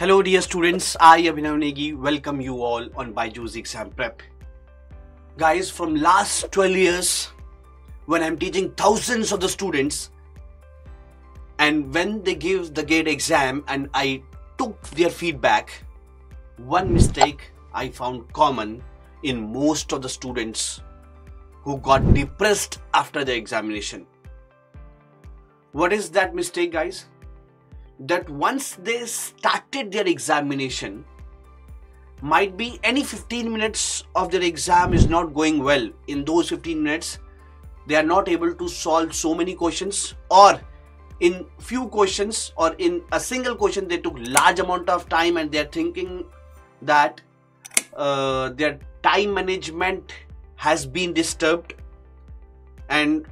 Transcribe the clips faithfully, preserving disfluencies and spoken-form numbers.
Hello dear students, I Abhinav Negi welcome you all on BYJU'S exam prep. Guys, from last twelve years when I'm teaching thousands of the students, and when they give the GATE exam and I took their feedback, one mistake I found common in most of the students who got depressed after the examination. What is that mistake, guys? That once they started their examination, might be any fifteen minutes of their exam is not going well. In those fifteen minutes, they are not able to solve so many questions, or in few questions or in a single question they took large amount of time, and they are thinking that uh, their time management has been disturbed and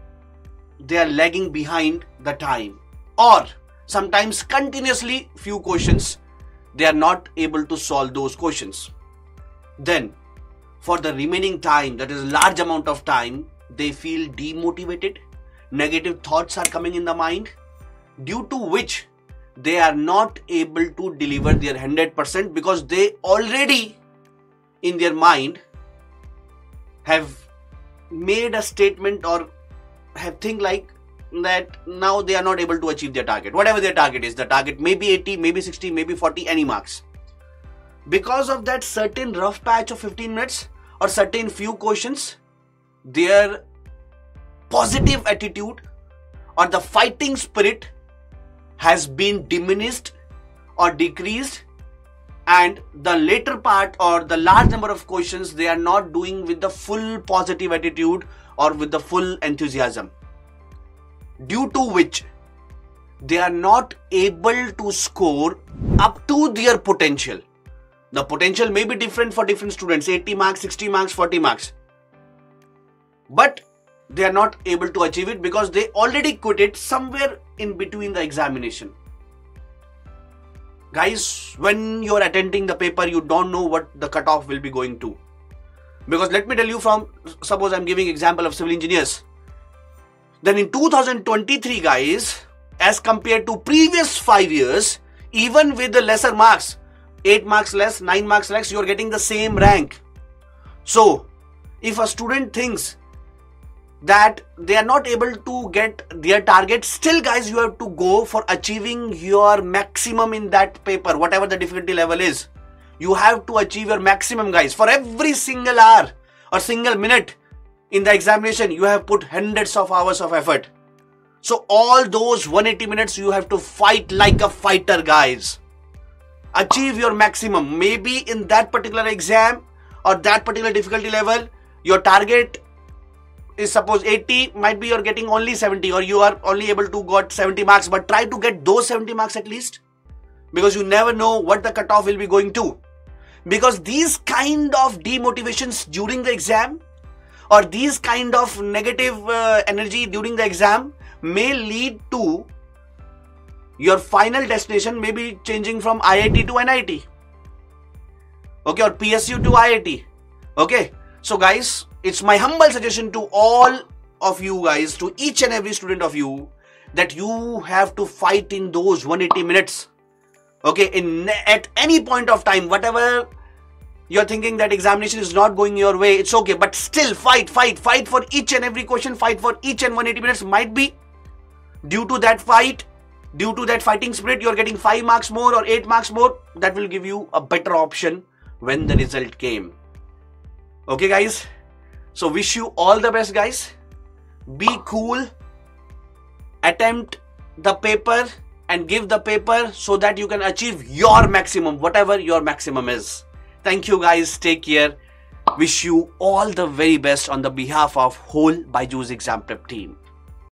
they are lagging behind the time. Or sometimes continuously few questions, they are not able to solve those questions. Then for the remaining time, that is large amount of time, they feel demotivated, negative thoughts are coming in the mind, due to which they are not able to deliver their one hundred percent, because they already in their mind have made a statement or have think like that now they are not able to achieve their target. Whatever their target is, the target may be eighty, maybe sixty, maybe forty, any marks. Because of that certain rough patch of fifteen minutes or certain few questions, their positive attitude or the fighting spirit has been diminished or decreased, and the later part or the large number of questions they are not doing with the full positive attitude or with the full enthusiasm, due to which they are not able to score up to their potential. The potential may be different for different students, eighty marks, sixty marks, forty marks, but they are not able to achieve it because they already quit it somewhere in between the examination. Guys, when you are attending the paper, you don't know what the cutoff will be going to. Because let me tell you, from suppose I'm giving example of civil engineers. Then in two thousand twenty-three, guys, as compared to previous five years, even with the lesser marks, eight marks less, nine marks less, you are getting the same rank. So if a student thinks that they are not able to get their target, still guys, you have to go for achieving your maximum in that paper. Whatever the difficulty level is, you have to achieve your maximum, guys. For every single hour or single minute in the examination, you have put hundreds of hours of effort. So all those one hundred eighty minutes you have to fight like a fighter, guys. Achieve your maximum. Maybe in that particular exam or that particular difficulty level, your target is suppose eighty, might be you're getting only seventy, or you are only able to got seventy marks, but try to get those seventy marks at least, because you never know what the cutoff will be going to. Because these kind of demotivations during the exam or these kind of negative uh, energy during the exam may lead to your final destination maybe changing from I I T to N I T, okay, or P S U to I I T, okay. So guys, it's my humble suggestion to all of you guys, to each and every student of you, that you have to fight in those one hundred eighty minutes, okay, in at any point of time. Whatever you're thinking that examination is not going your way, it's okay, but still fight, fight, fight for each and every question, fight for each and one hundred eighty minutes. Might be due to that fight, due to that fighting spirit, you're getting five marks more or eight marks more. That will give you a better option when the result came, okay guys. So wish you all the best, guys. Be cool, attempt the paper and give the paper so that you can achieve your maximum, whatever your maximum is. Thank you guys, take care. Wish you all the very best on the behalf of whole BYJU'S exam prep team.